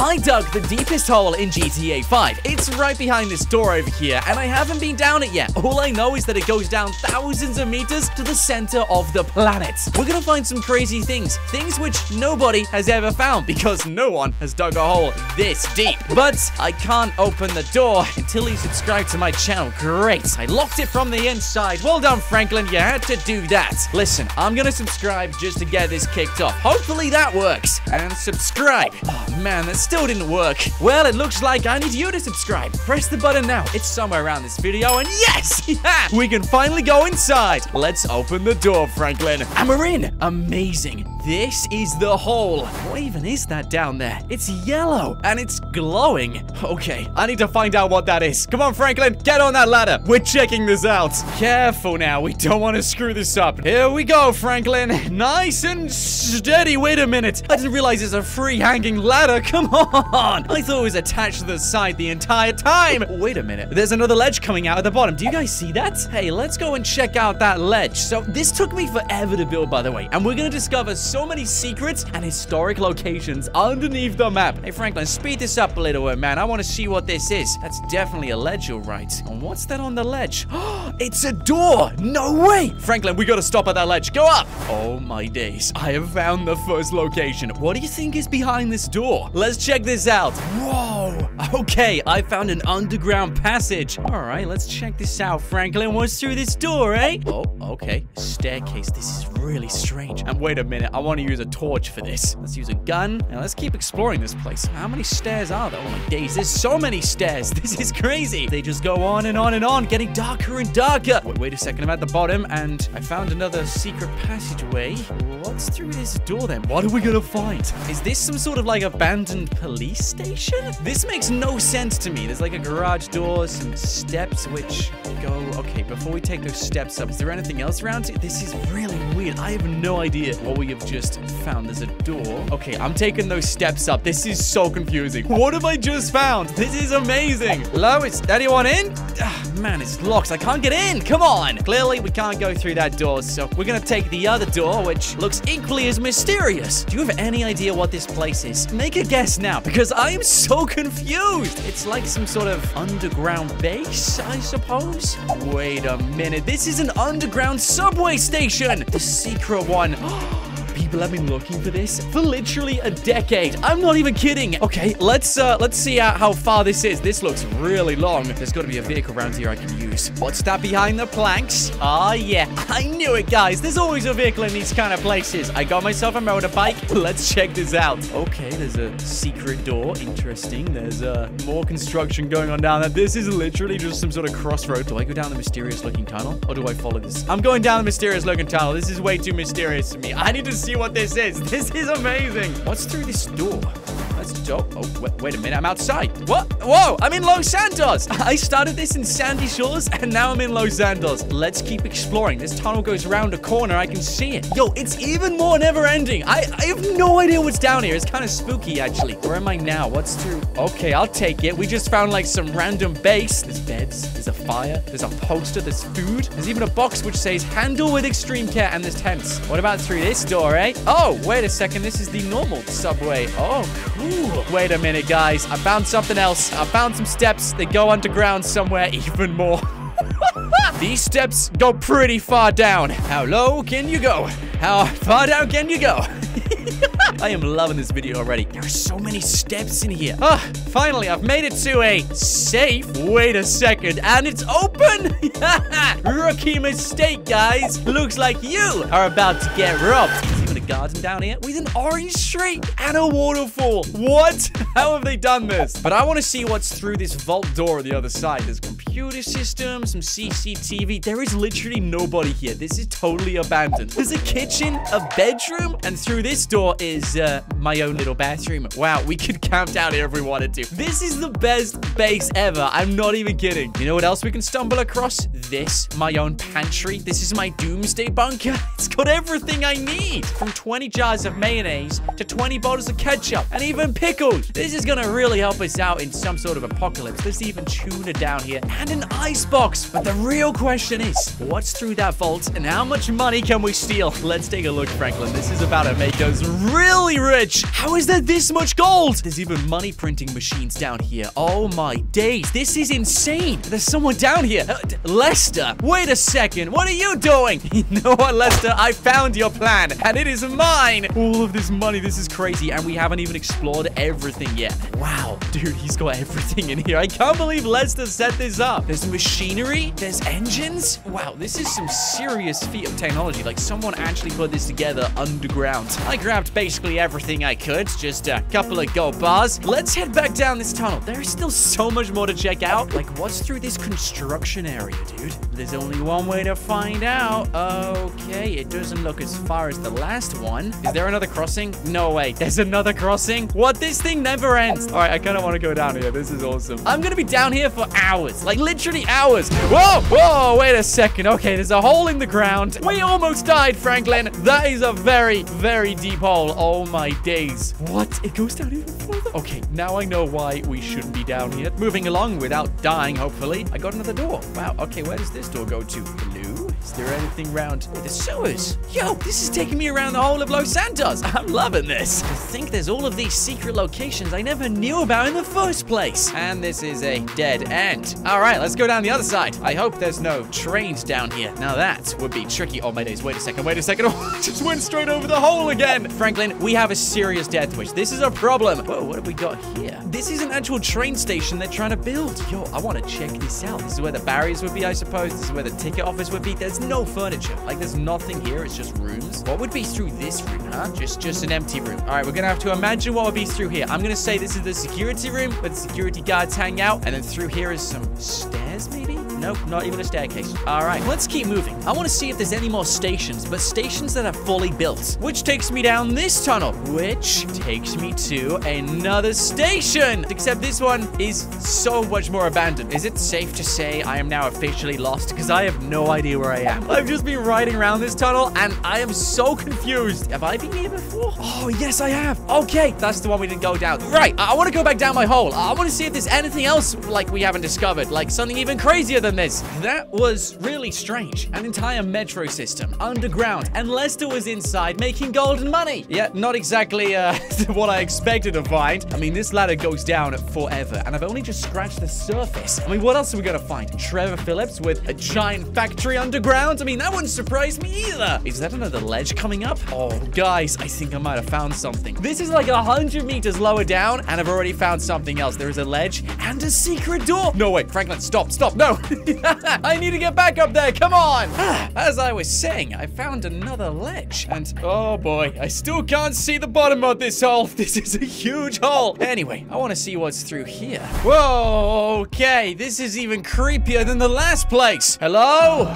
I dug the deepest hole in GTA 5. It's right behind this door over here, and I haven't been down it yet. All I know is that it goes down thousands of meters to the center of the planet. We're gonna find some crazy things, things which nobody has ever found because no one has dug a hole this deep. But I can't open the door until you subscribe to my channel. Great, I locked it from the inside. Well done, Franklin, you had to do that. Listen, I'm gonna subscribe just to get this kicked off. Hopefully that works. And subscribe. Oh man, that's still didn't work. Well, it looks like I need you to subscribe. Press the button now. It's somewhere around this video, and yes! Yeah! We can finally go inside. Let's open the door, Franklin. And we're in. Amazing. This is the hole. What even is that down there? It's yellow, and it's glowing. Okay, I need to find out what that is. Come on, Franklin. Get on that ladder. We're checking this out. Careful now. We don't want to screw this up. Here we go, Franklin. Nice and steady. Wait a minute. I didn't realize it's a free hanging ladder. Come on. I thought it was attached to the side the entire time. Wait a minute. There's another ledge coming out at the bottom. Do you guys see that? Hey, let's go and check out that ledge. So this took me forever to build, by the way. And we're going to discover so many secrets and historic locations underneath the map. Hey, Franklin, speed this up a little bit, man. I want to see what this is. That's definitely a ledge, all right. And what's that on the ledge? Oh, it's a door. No way. Franklin, we got to stop at that ledge. Go up. Oh, my days. I have found the first location. What do you think is behind this door? Let's check this out. Whoa. Okay, I found an underground passage. All right, let's check this out, Franklin. What's through this door, eh? Oh, okay. Staircase. This is really strange. And wait a minute. I want to use a torch for this. Let's use a gun. Now, let's keep exploring this place. How many stairs are there? Oh, my days. There's so many stairs. This is crazy. They just go on and on and on, getting darker and darker. Wait a second. I'm at the bottom, and I found another secret passageway. What's through this door, then? What are we going to find? Is this some sort of, like, abandoned police station? This makes no sense to me. There's like a garage door, some steps which go... Okay, before we take those steps up, is there anything else around here? This is really weird. I have no idea what we have just found. There's a door. Okay, I'm taking those steps up. This is so confusing. What have I just found? This is amazing. Hello, is anyone in? Ah, man, it's locked. I can't get in. Come on. Clearly, we can't go through that door, so we're gonna take the other door, which looks equally as mysterious. Do you have any idea what this place is? Make a guess now. Because I am so confused. It's like some sort of underground base, I suppose. Wait a minute. This is an underground subway station. The secret one. People have been looking for this for literally a decade. I'm not even kidding. Okay, let's see how far this is. This looks really long. There's got to be a vehicle around here I can use. What's that behind the planks? Ah, yeah. I knew it, guys. There's always a vehicle in these kind of places. I got myself a motorbike. Let's check this out. Okay, there's a secret door. Interesting. There's more construction going on down there. This is literally just some sort of crossroad. Do I go down the mysterious-looking tunnel, or do I follow this? I'm going down the mysterious-looking tunnel. This is way too mysterious to me. I need to see what this is. This is amazing. What's through this door? Wait a minute. I'm outside. What? Whoa, I'm in Los Santos. I started this in Sandy Shores, and now I'm in Los Santos. Let's keep exploring. This tunnel goes around a corner. I can see it. Yo, it's even more never-ending. I have no idea what's down here. It's kind of spooky, actually. Where am I now? What's through? Okay, I'll take it. We just found, like, some random base. There's beds. There's a fire. There's a poster. There's food. There's even a box which says, handle with extreme care, and there's tents. What about through this door, eh? Oh, wait a second. This is the normal subway. Oh, cool. Wait a minute, guys. I found something else. I found some steps. They go underground somewhere even more. These steps go pretty far down. How low can you go? How far down can you go? I am loving this video already. There are so many steps in here. Ah, finally, I've made it to a safe. Wait a second. And it's open. Rookie mistake, guys. Looks like you are about to get robbed. Garden down here with an orange tree and a waterfall. What? How have they done this? But I want to see what's through this vault door on the other side. There's a computer system, some CCTV. There is literally nobody here. This is totally abandoned. There's a kitchen, a bedroom, and through this door is my own little bathroom. Wow, we could camp down here if we wanted to. This is the best base ever. I'm not even kidding. You know what else we can stumble across? This, my own pantry. This is my doomsday bunker. It's got everything I need. From 20 jars of mayonnaise to 20 bottles of ketchup and even pickles. This is gonna really help us out in some sort of apocalypse. There's even tuna down here and an icebox. But the real question is, what's through that vault and how much money can we steal? Let's take a look, Franklin. This is about to make us really rich. How is there this much gold? There's even money printing machines down here. Oh my days, this is insane. There's someone down here. Lester, wait a second. What are you doing? You know what, Lester? I found your plan and it is mine. All of this money, this is crazy. And we haven't even explored everything yet. Wow, dude, he's got everything in here. I can't believe Lester set this up. There's machinery, there's engines. Wow, this is some serious feat of technology. Like someone actually put this together underground. I grabbed basically everything I could, just a couple of gold bars. Let's head back down this tunnel. There is still so much more to check out. Like what's through this construction area, dude? There's only one way to find out. Okay, it doesn't look as far as the last one. Is there another crossing? No way. There's another crossing? What? This thing never ends. All right, I kind of want to go down here. This is awesome. I'm going to be down here for hours, like literally hours. Whoa, whoa, wait a second. Okay, there's a hole in the ground. We almost died, Franklin. That is a very, very deep hole. Oh my days. What? It goes down even further? Okay, now I know why we shouldn't be down here. Moving along without dying, hopefully. I got another door. Wow, okay, where does this door go to? Hello? Is there anything round? Oh, the sewers. Yo, this is taking me around the whole of Los Santos. I'm loving this. I think there's all of these secret locations I never knew about in the first place. And this is a dead end. All right, let's go down the other side. I hope there's no trains down here. Now that would be tricky. Oh, my days. Wait a second. Wait a second. Oh, I just went straight over the hole again. Franklin, we have a serious death wish. This is a problem. Whoa, what have we got here? This is an actual train station they're trying to build. Yo, I want to check this out. This is where the barriers would be, I suppose. This is where the ticket office would be. There's no furniture. Like, there's nothing here. It's just rooms. What would be through this room, huh? Just an empty room. All right, we're going to have to imagine what would be through here. I'm going to say this is the security room where the security guards hang out. And then through here is some stairs, maybe? Nope, not even a staircase. All right, let's keep moving. I want to see if there's any more stations, but stations that are fully built, which takes me down this tunnel, which takes me to another station, except this one is so much more abandoned. Is it safe to say I am now officially lost? Because I have no idea where I am. I've just been riding around this tunnel, and I am so confused. Have I been here before? Oh, yes, I have. Okay, that's the one we didn't go down. Right, I want to go back down my hole. I want to see if there's anything else, like, we haven't discovered, like something even crazier than this. That was really strange. An entire metro system underground, and Lester was inside making golden money. Yeah, not exactly what I expected to find. I mean, this ladder goes down forever, and I've only just scratched the surface. I mean, what else are we gonna find? Trevor Phillips with a giant factory underground? I mean, that wouldn't surprise me either. Is that another ledge coming up? Oh, guys, I think I might have found something. This is like 100 meters lower down, and I've already found something else. There is a ledge and a secret door. No, wait, Franklin, stop, no. I need to get back up there. Come on. As I was saying, I found another ledge. And oh boy, I still can't see the bottom of this hole. This is a huge hole. Anyway, I want to see what's through here. Whoa, okay. This is even creepier than the last place. Hello?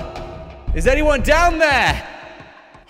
Is anyone down there?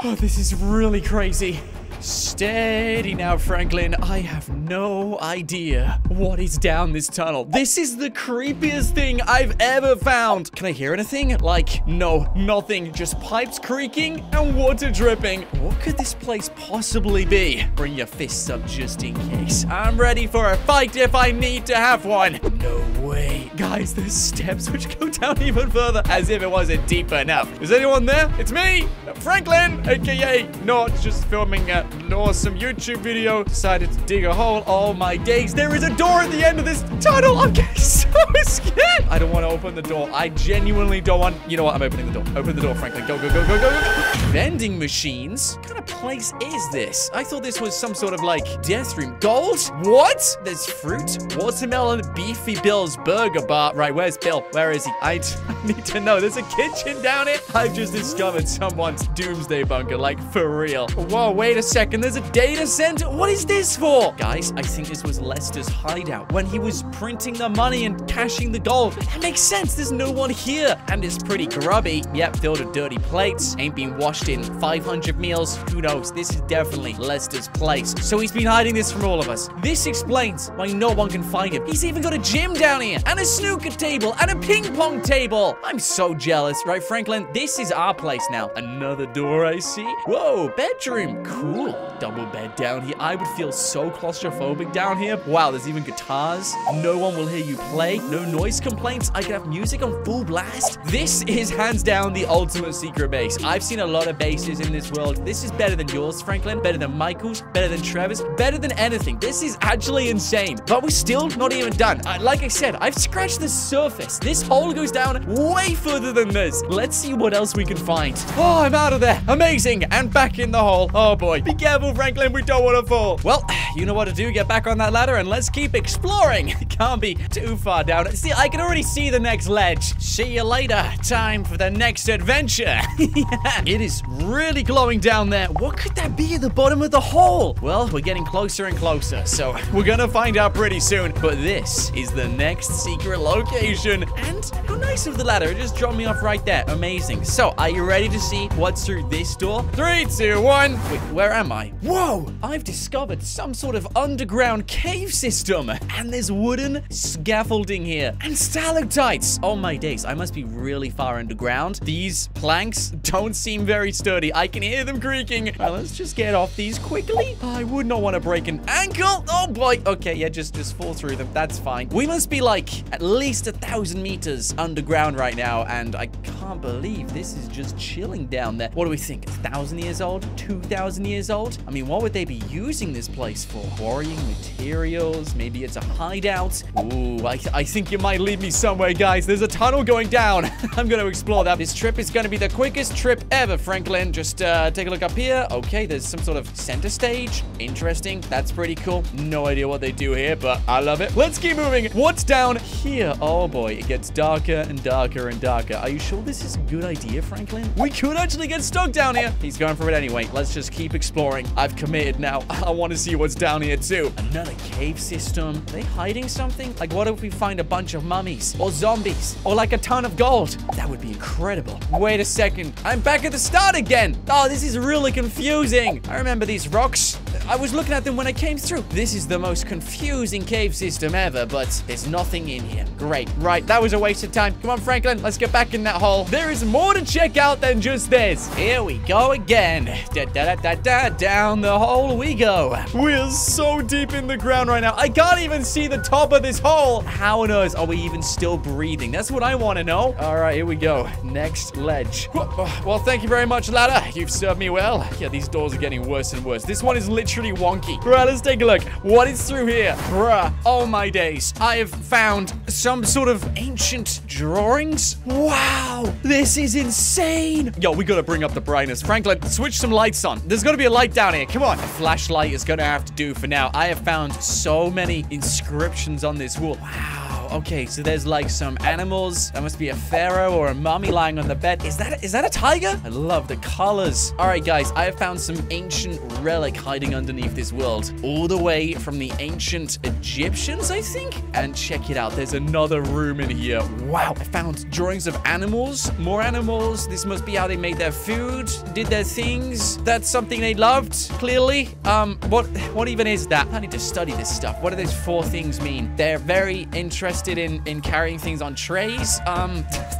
Oh, this is really crazy. Steady now, Franklin. I have no idea what is down this tunnel. This is the creepiest thing I've ever found. Can I hear anything? Like, no, nothing. Just pipes creaking and water dripping. What could this place possibly be? Bring your fists up just in case. I'm ready for a fight if I need to have one. No way. Guys, there's steps which go down even further, as if it wasn't deep enough. Is anyone there? It's me, Franklin, aka Not, just filming an awesome YouTube video. Decided to dig a hole. Oh my days, there is a door at the end of this tunnel. I'm getting so scared. I don't want to open the door. I genuinely don't want. You know what? I'm opening the door. Open the door, Franklin. Go, go, go, go, go, go. Vending machines? What kind of place is this? I thought this was some sort of like death room. Gold? What? There's fruit, watermelon, Beefy Bill's Burger Bar. Right, where's Bill? Where is he? I need to know. There's a kitchen down here. I've just discovered someone's doomsday bunker. Like, for real. Whoa, wait a second, there's a data center. What is this for? Guys, I think this was Lester's hideout when he was printing the money and cashing the gold. That makes sense. There's no one here, and it's pretty grubby. Yep, filled with dirty plates. Ain't been washed in 500 meals. Who knows knows this is definitely Lester's place. So he's been hiding this from all of us. This explains why no one can find him. He's even got a gym down here, and a snooker table, and a ping pong table. I'm so jealous, right, Franklin? This is our place now. Another door I see. Whoa, bedroom. Cool. Double bed down here. I would feel so claustrophobic down here. Wow, there's even guitars. No one will hear you play. No noise complaints. I can have music on full blast. This is hands down the ultimate secret base. I've seen a lot of bases in this world. This is better than yours, Franklin. Better than Michael's. Better than Trevor's. Better than anything. This is actually insane. But we're still not even done. Like I said, I've scratched the surface. This hole goes down way further than this. Let's see what else we can find. Oh, I'm out of there. Amazing. And back in the hole. Oh, boy. Be careful, Franklin. We don't want to fall. Well, you know what to do. Get back on that ladder and let's keep exploring. It can't be too far down. See, I can already see the next ledge. See you later. Time for the next adventure. Yeah. It is really glowing down there. What could that be at the bottom of the hole? Well, we're getting closer and closer, so we're going to find out pretty soon. But this is the next secret location. And how nice of the ladder. It just dropped me off right there. Amazing. So, are you ready to see what's through this door? 3, 2, 1. Wait, where am I? Whoa! I've discovered some sort of underground cave system. And there's wooden scaffolding here. And stalactites. Oh my days, I must be really far underground. These planks don't seem very sturdy. I can hear them creaking. Well, let's just get off these quickly. I would not want to break an ankle. Oh boy. Okay, yeah, just fall through them. That's fine. We must be like at least 1,000 meters underground right now, and I can't believe this is just chilling down there. What do we think? 1,000 years old? 2,000 years old? I mean, what would they be using this place for? Quarrying materials? Maybe it's a hideout? Ooh, I think you might lead me somewhere, guys. There's a tunnel going down. I'm gonna explore that. This trip is gonna be the quickest trip ever, Franklin. Just take a look up here. Okay, there's some sort of center stage. Interesting. That's pretty cool. No idea what they do here, but I love it. Let's keep moving. What's down here? Oh boy, it gets darker and darker and darker. Are you sure this is a good idea, Franklin? We could actually get stuck down here. He's going for it anyway. Let's just keep exploring. I've committed now. I want to see what's down here too. Another cave system. Are they hiding something? Like, what if we find a bunch of mummies or zombies or like a ton of gold? That would be incredible. Wait a second. I'm back at the start again. Oh, this is really confusing. I remember these rocks. I was looking at them when I came through. This is the most confusing cave system ever, but there's nothing in here. Great. Right, that was a waste of time. Come on, Franklin. Let's get back in that hole. There is more to check out than just this. Here we go again. Da-da-da-da-da. Down the hole we go. We are so deep in the ground right now. I can't even see the top of this hole. How on earth are we even still breathing? That's what I want to know. All right, here we go. Next ledge. Well, thank you very much, ladder. You've served me well. Yeah, these doors are getting worse and worse. This one is literally wonky. Right, let's take a look. What is through here? Bruh. Oh, my days. I have found some sort of ancient drawings. Wow. This is insane. Yo, we gotta bring up the brightness. Franklin, switch some lights on. There's gotta be a light down here. Come on. A flashlight is gonna have to do for now. I have found so many inscriptions on this wall. Wow. Okay, so there's like some animals. That must be a pharaoh or a mummy lying on the bed. Is that a tiger? I love the colors. All right, guys, I have found some ancient relic hiding underneath this world. All the way from the ancient Egyptians, I think. And check it out. There's another room in here. Wow, I found drawings of animals. More animals. This must be how they made their food, did their things. That's something they loved, clearly. What even is that? I need to study this stuff. What do those 4 things mean? They're very interesting. In carrying things on trays.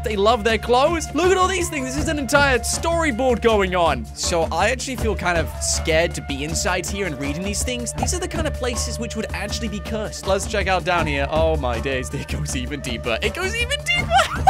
They love their clothes. Look at all these things. This is an entire storyboard going on. So I actually feel kind of scared to be inside here and reading these things. These are the kind of places which would actually be cursed. Let's check out down here. Oh my days, it goes even deeper. It goes even deeper.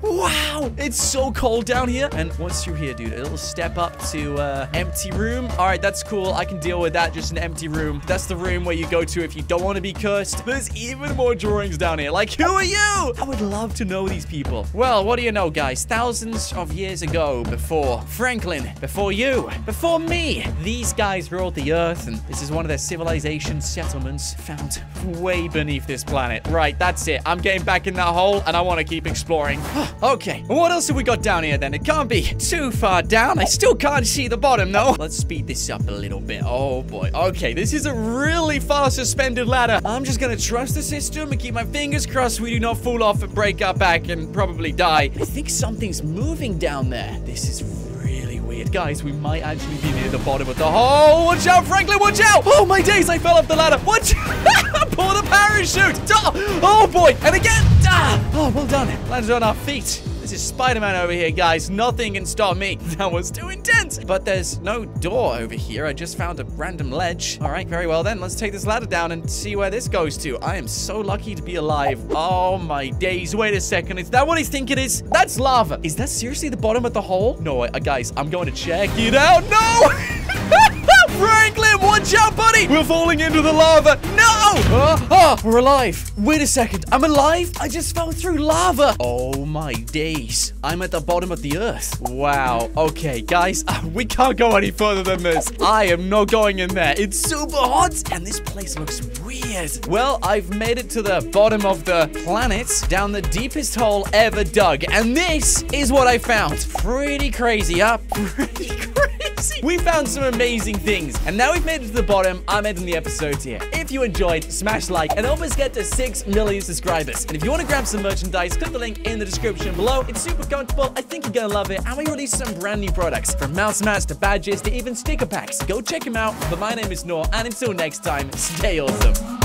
Wow, it's so cold down here. And what's through here, dude? It'll step up to empty room. All right, that's cool. I can deal with that. Just an empty room. That's the room where you go to if you don't want to be cursed. There's even more drawings down here. Like, who are you? I would love to know these people. Well, what do you know, guys? Thousands of years ago, before Franklin, before you, before me, these guys ruled the earth, and this is one of their civilization settlements found way beneath this planet. Right, that's it. I'm getting back in that hole, and I want to keep exploring. Okay, what else have we got down here then? It can't be too far down. I still can't see the bottom though. Let's speed this up a little bit. Oh boy. Okay, this is a really far suspended ladder. I'm just gonna trust the system and keep my fingers crossed we do not fall off and break our back and probably die. I think something's moving down there. This is really weird. it. Guys, we might actually be near the bottom of the hole. Watch out, Franklin, watch out. Oh, my days, I fell off the ladder. Watch out. Pull the parachute. Oh, boy. And again. Oh, well done. Landed on our feet. This is Spider-Man over here, guys. Nothing can stop me. That was too intense. But there's no door over here. I just found a random ledge. All right, very well then. Let's take this ladder down and see where this goes to. I am so lucky to be alive. Oh, my days. Wait a second. Is that what I think it is? That's lava. Is that seriously the bottom of the hole? No, guys, I'm going to check it out. No! Franklin, watch out, buddy! We're falling into the lava. No! We're alive. Wait a second. I'm alive? I just fell through lava. Oh, my days. I'm at the bottom of the earth. Wow. Okay, guys, we can't go any further than this. I am not going in there. It's super hot, and this place looks weird. Well, I've made it to the bottom of the planet, down the deepest hole ever dug, and this is what I found. Pretty crazy, huh? Pretty crazy. We found some amazing things, and now we've made it to the bottom. I'm ending the episode here. If you enjoyed, smash like and help us get to 6 million subscribers. And if you want to grab some merchandise, click the link in the description below. It's super comfortable. I think you're going to love it. And we released some brand new products, from mouse mats to badges to even sticker packs. Go check them out. But my name is Noor, and until next time, stay awesome.